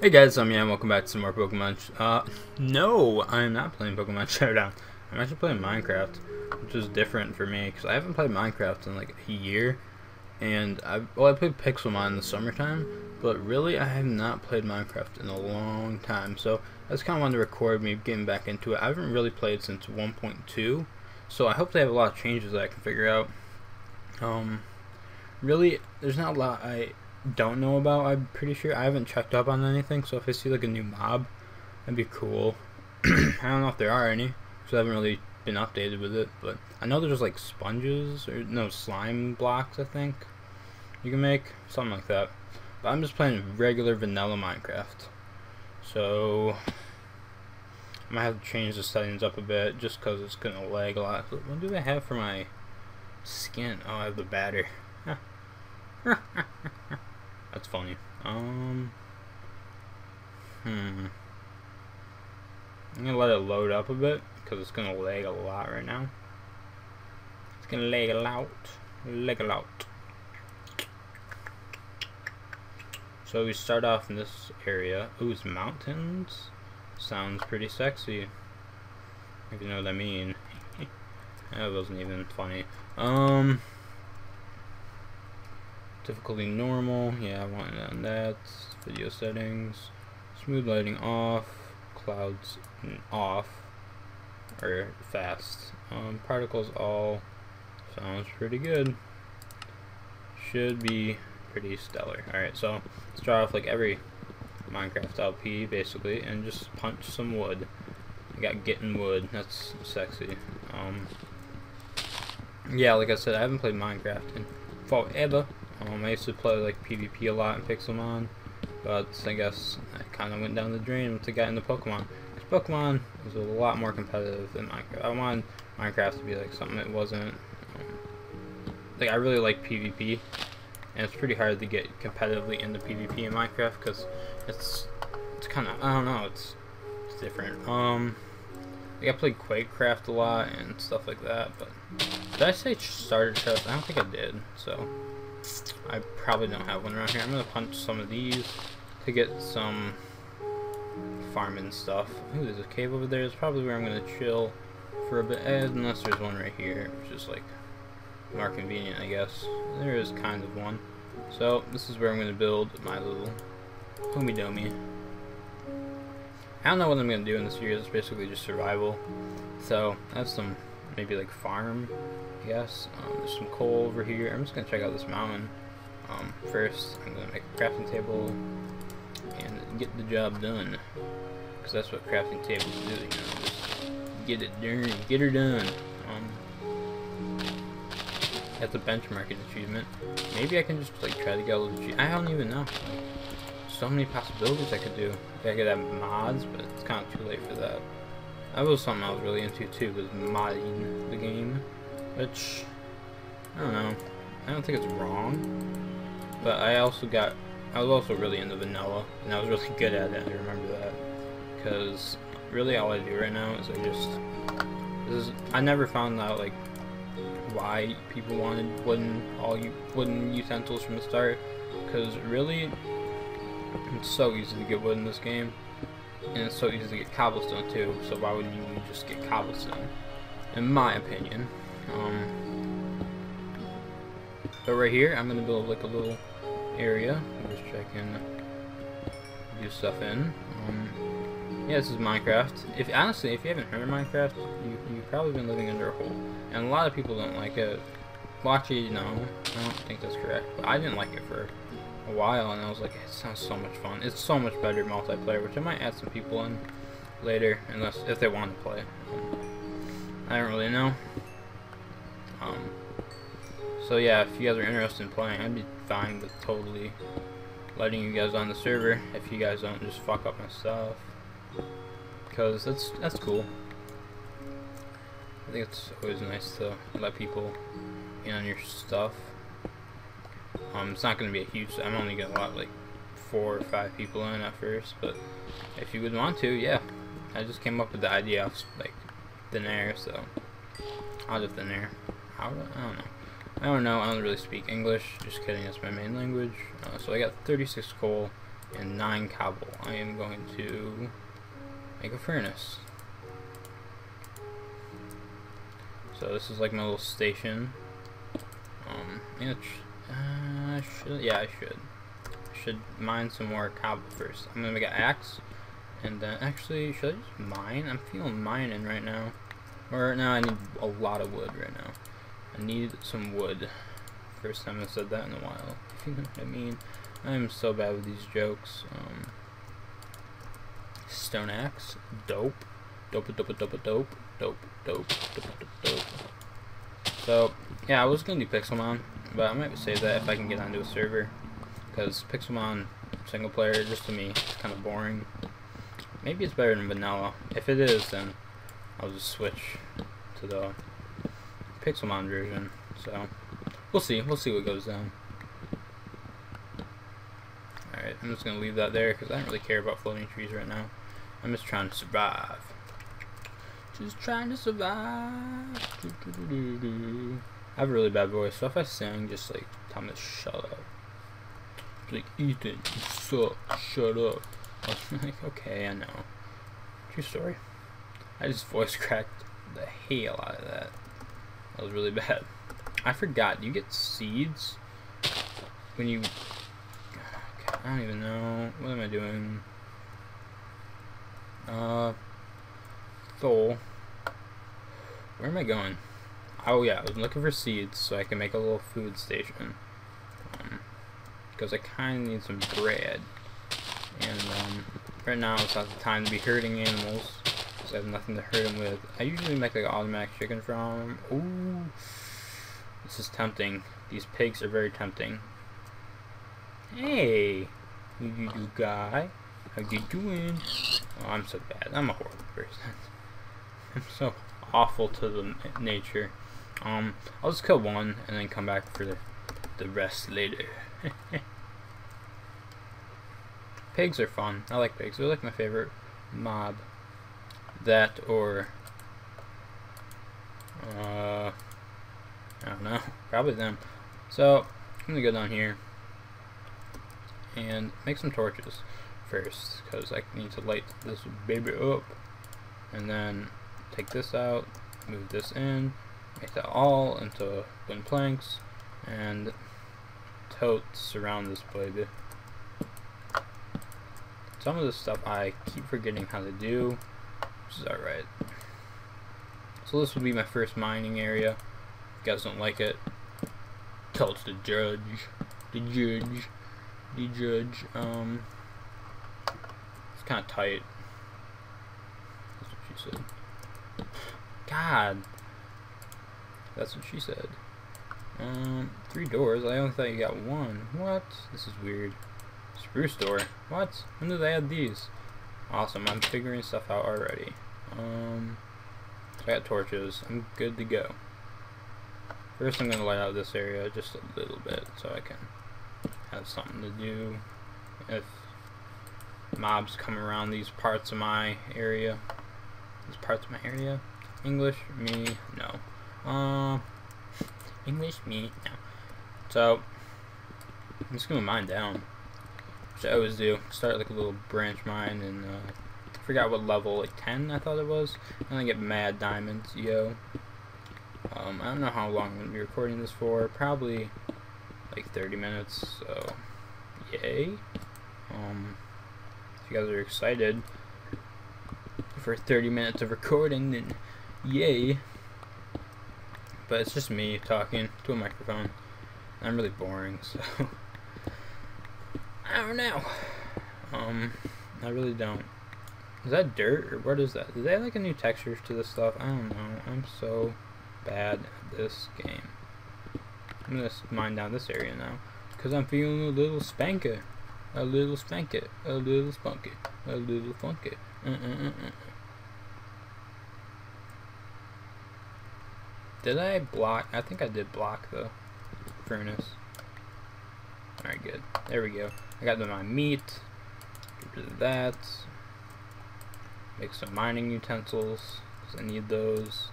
Hey guys, I'm Yan, welcome back to some more Pokemon. No, I'm not playing Pokemon Showdown. I'm actually playing Minecraft, which is different for me because I haven't played Minecraft in like a year. And I played Pixelmon in the summertime, but really I have not played Minecraft in a long time. So I just kind of wanted to record me getting back into it. I haven't really played since 1.2, so I hope they have a lot of changes that I can figure out. Really, there's not a lot I don't know about. I'm pretty sure I haven't checked up on anything, so if I see like a new mob, that'd be cool. I don't know if there are any, so I haven't really been updated with it, but I know there's like sponges or no, slime blocks I think you can make, something like that. But I'm just playing regular vanilla Minecraft, so I might have to change the settings up a bit just because it's gonna lag a lot. What do I have for my skin? Oh, I have the batter. That's funny. I'm gonna let it load up a bit because it's gonna lag a lot right now. It's gonna lag a lot, So we start off in this area. Ooh, it's mountains. Sounds pretty sexy, if you know what I mean. That wasn't even funny. Difficulty normal, yeah, I want it on that. Video settings, smooth lighting off, clouds off, or fast. Particles all, sounds pretty good. Should be pretty stellar. Alright, so start off like every Minecraft LP basically and just punch some wood. I got getting wood, that's sexy. Yeah, like I said, I haven't played Minecraft in forever. I used to play like PvP a lot in Pixelmon, but I guess I kind of went down the drain once I got into Pokemon. Because Pokemon was a lot more competitive than Minecraft. I wanted Minecraft to be like something it wasn't. Like, I really like PvP, and it's pretty hard to get competitively into PvP in Minecraft because it's kind of, I don't know, it's different. Like, I played Quakecraft a lot and stuff like that, but did I say starter chest? I don't think I did, so I probably don't have one around here. I'm gonna punch some of these to get some farming stuff. Ooh, there's a cave over there. It's probably where I'm gonna chill for a bit, unless there's one right here, which is like more convenient, I guess. There is kind of one. So this is where I'm gonna build my little homey domey. I don't know what I'm gonna do in this series. It's basically just survival. So I have some, maybe like farm, I guess. There's some coal over here. I'm just gonna check out this mountain. First, I'm gonna make a crafting table and get the job done, because that's what crafting tables do, you know, just get it done, get her done. That's a benchmarking achievement. Maybe I can just like try to get all the, I don't even know. So many possibilities I could do. I could have mods, but it's kind of too late for that. That was something I was really into too, was modding the game, which, I don't know, I don't think it's wrong, but I was also really into vanilla, and I was really good at it, I remember that, because really all I do right now is I never found out like why people wanted wooden utensils from the start, because really, it's so easy to get wood in this game. And it's so easy to get cobblestone too, so why would you just get cobblestone? In my opinion. So right here, I'm gonna build like a little area. Just check in, do stuff in. Yeah, this is Minecraft. If honestly, if you haven't heard of Minecraft, you've probably been living under a hole. And a lot of people don't like it. Well, actually, no, I don't think that's correct. But I didn't like it for a while, and I was like, it sounds so much fun. It's so much better multiplayer, which I might add some people in later, unless if they want to play. I don't really know. So yeah, if you guys are interested in playing, I'd be fine with totally letting you guys on the server if you guys don't just fuck up my stuff, because that's cool. I think it's always nice to let people in on your stuff. It's not going to be a huge, I'm only going to let like 4 or 5 people in at first, but if you would want to, yeah. I just came up with the idea of like thin air, so out of thin air. I don't know, I don't really speak English, just kidding, that's my main language. So I got 36 coal, and 9 cobble. I am going to make a furnace. So this is like my little station. I should mine some more cobble first. I'm gonna make an axe, and then actually, should I just mine? I'm feeling mining right now. Or no, I need a lot of wood right now. I need some wood. First time I said that in a while. If you know what I mean. I am so bad with these jokes. Stone axe, dope, dope, dope, dope, dope, dope, dope, dope, dope. So yeah, I was gonna do Pixelmon, but I might save that if I can get onto a server, because Pixelmon single player, just to me, is kind of boring. Maybe it's better than vanilla. If it is, then I'll just switch to the Pixelmon version. So we'll see what goes down. Alright, I'm just gonna leave that there because I don't really care about floating trees right now. I'm just trying to survive. Just trying to survive. I have a really bad voice, so if I sing, just like tell me to shut up. It's like, Ethan, you suck, shut up. I'm like, okay, I know. True story. I just voice cracked the hell out of that. That was really bad. I forgot, you get seeds when you... I don't even know. What am I doing? Soul. Where am I going? Oh yeah, I was looking for seeds so I can make a little food station. Because I kind of need some bread. And right now it's not the time to be herding animals. Because I have nothing to herd them with. I usually make like an automatic chicken farm. Ooh. This is tempting. These pigs are very tempting. Hey, you guy, how you doing? Oh, I'm so bad. I'm a horrible person. I'm so awful to the nature. I'll just kill one and then come back for the rest later. Pigs are fun. I like pigs. They're like my favorite mob. That or I don't know. Probably them. So I'm gonna go down here and make some torches first, because I need to light this baby up, and then take this out, move this in, make that all into wooden planks, and totes around this baby. Some of this stuff I keep forgetting how to do, which is alright. So this will be my first mining area. If you guys don't like it, tell it to the judge. It's kind of tight. That's what she said. God, that's what she said. 3 doors. I only thought you got 1. What? This is weird. Spruce door. What? When did they add these? Awesome. I'm figuring stuff out already. So I got torches. I'm good to go. First, I'm gonna light out this area just a little bit so I can have something to do if mobs come around these parts of my area. English me no. English me no. So I'm just gonna mine down, which I always do. Start like a little branch mine, and I forgot what level, like 10 I thought it was, and I get mad diamonds. Yo, I don't know how long I'm gonna be recording this for. Probably like 30 minutes, so yay. If you guys are excited for 30 minutes of recording, then yay. But it's just me talking to a microphone. I'm really boring, so I don't know. I really don't. Is that dirt or what is that? Do they have like a new texture to this stuff? I don't know. I'm so bad at this game. I'm gonna mine down this area now, because I'm feeling a little funky. Did I block? I think I did block the furnace. Alright, good. There we go. I got my meat. Get rid of that. Make some mining utensils, because I need those.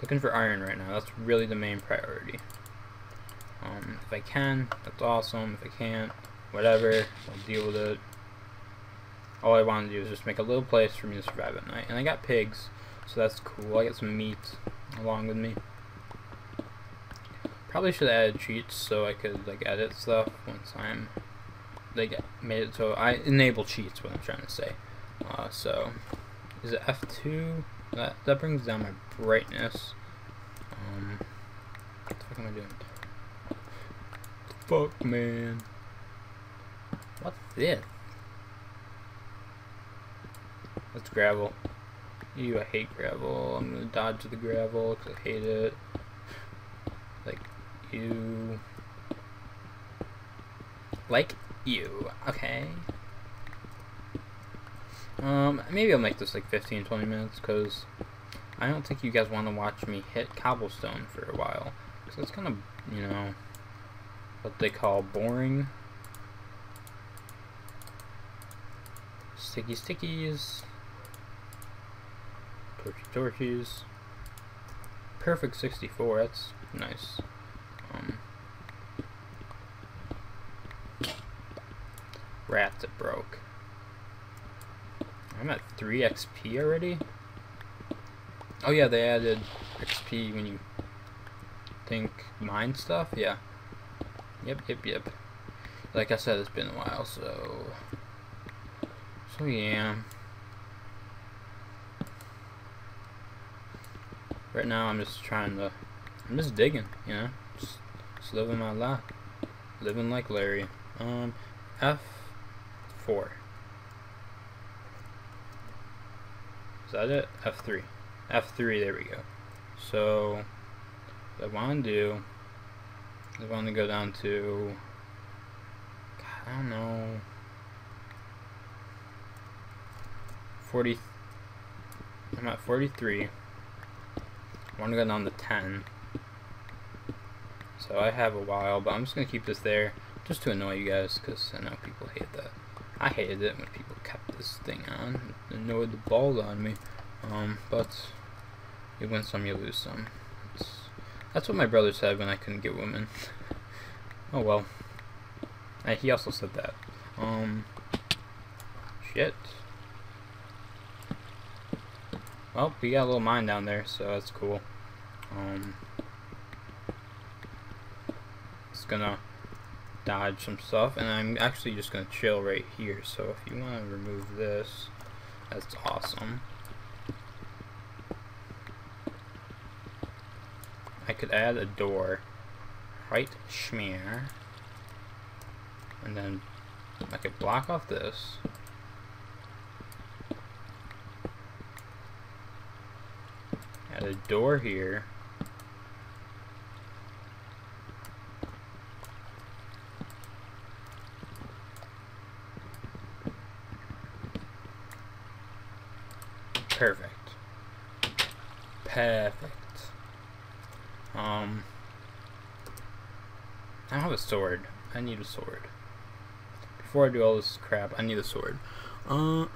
Looking for iron right now. That's really the main priority. If I can, that's awesome. If I can't, whatever, I'll deal with it. All I want to do is just make a little place for me to survive at night. And I got pigs, so that's cool. I got some meat along with me. Probably should have added cheats so I could like edit stuff once I'm like made it so I enable cheats. What I'm trying to say. So is it F2? That brings down my brightness. What the fuck am I doing? Fuck, man. What's this? That's gravel. Ew, I hate gravel. I'm gonna dodge the gravel because I hate it. Like, ew. Like, ew. Okay. Maybe I'll make this like 15-20 minutes because I don't think you guys want to watch me hit cobblestone for a while. So it's kind of, you know, what they call boring. Sticky stickies. Torchy torches. Perfect 64, that's nice. Rats, it broke. I'm at 3 XP already? Oh yeah, they added XP when you think mine stuff, yeah. Yep. Like I said, it's been a while, so yeah. Right now, I'm just trying to, I'm just digging, you know, just living my life, living like Larry. F4. Is that it? F3. F3, there we go. So, what I want to do is I want to go down to, God, I don't know, 40, I'm at 43. I want to go down to 10, so I have a while, but I'm just going to keep this there, just to annoy you guys, because I know people hate that. I hated it when people kept this thing on, it annoyed the balls on me, but you win some, you lose some. That's what my brother said when I couldn't get women. Oh well. He also said that. Shit. Well, we got a little mine down there, so that's cool. Just gonna dodge some stuff, and I'm actually just gonna chill right here. So if you want to remove this, that's awesome. I could add a door, right schmear, and then I could block off this. A door here, perfect. I don't have a sword. I need a sword. Before I do all this crap, I need a sword. I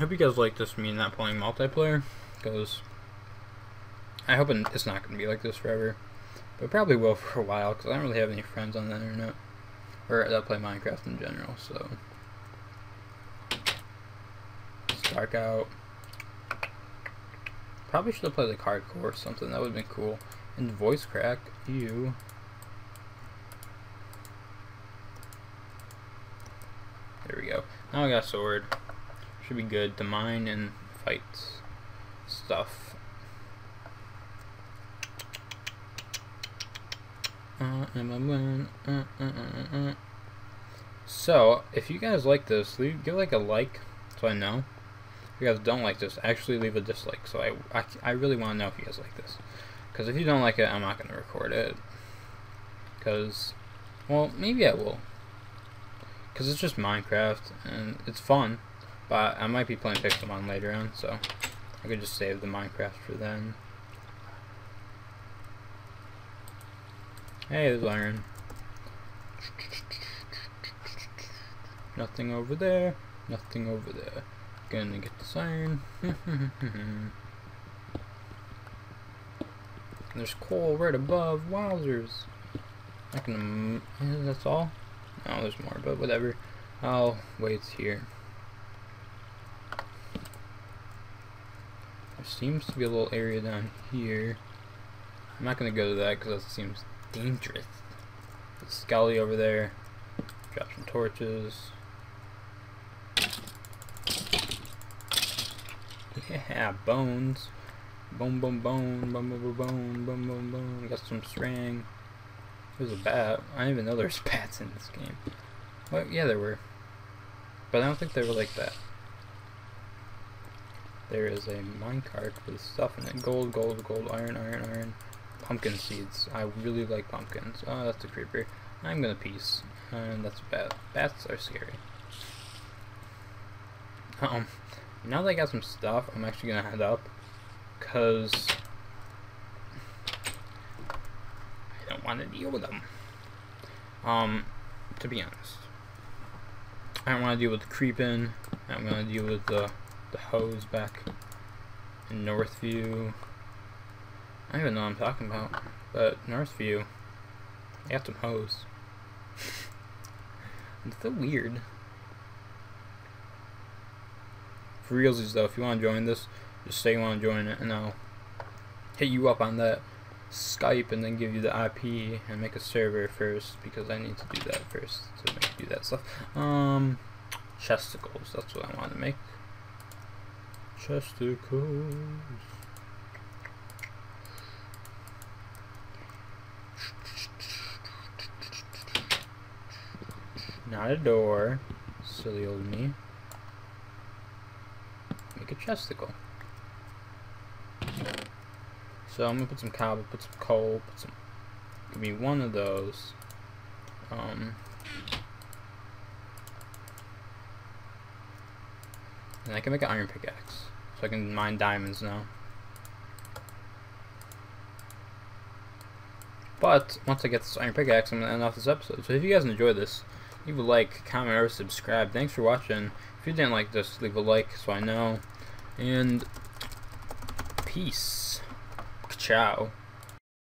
hope you guys like this, me not playing multiplayer, because I hope it's not going to be like this forever, but it probably will for a while, because I don't really have any friends on the internet, or that play Minecraft in general, so. It's dark out. Probably should have played like hardcore or something, that would have been cool. And voice crack, ew. There we go. Now I got a sword. Should be good to mine and fight stuff. So, if you guys like this, give like a like, so I know. If you guys don't like this, actually leave a dislike, so I really want to know if you guys like this. Because if you don't like it, I'm not going to record it. Because, well, maybe I will. Because it's just Minecraft, and it's fun. But I might be playing Pixelmon later on, so I could just save the Minecraft for then. Hey, there's iron. Nothing over there. Nothing over there. Gonna get this iron. And there's coal right above. Wowzers. I can... that's all? No, there's more, but whatever. I'll wait here. There seems to be a little area down here. I'm not going to go to that because that seems dangerous. There's Scully over there. Drop some torches. Yeah, bones. Bone, bone, bone, bone, bone, bone, bone, bone, bone. Got some string. There's a bat. I didn't even know there's bats in this game. Well, yeah, there were. But I don't think they were like that. There is a minecart with stuff in it. Gold, gold, gold, iron, iron, iron. Pumpkin seeds. I really like pumpkins. Oh, that's a creeper. I'm gonna peace. And that's a bat. Bats are scary. Now that I got some stuff, I'm actually gonna head up. Because I don't want to deal with them. To be honest. I don't want to deal with the creeping. I'm going to deal with the hose back in Northview. I don't even know what I'm talking about. But Northview, they have some hose. It's so weird. For realsies though, if you want to join this, just say you want to join it, and I'll hit you up on that Skype and then give you the IP and make a server first, because I need to do that first to do that stuff. Chesticles, that's what I want to make. Chesticles. Not a door. Silly old me. Make a chesticle. So I'm gonna put some cobble, put some coal, put some. Give me one of those. And I can make an iron pickaxe, so I can mine diamonds now. But once I get this iron pickaxe, I'm gonna end off this episode. So if you guys enjoyed this, leave a like, comment, or subscribe. Thanks for watching. If you didn't like this, leave a like so I know. And peace. Ciao.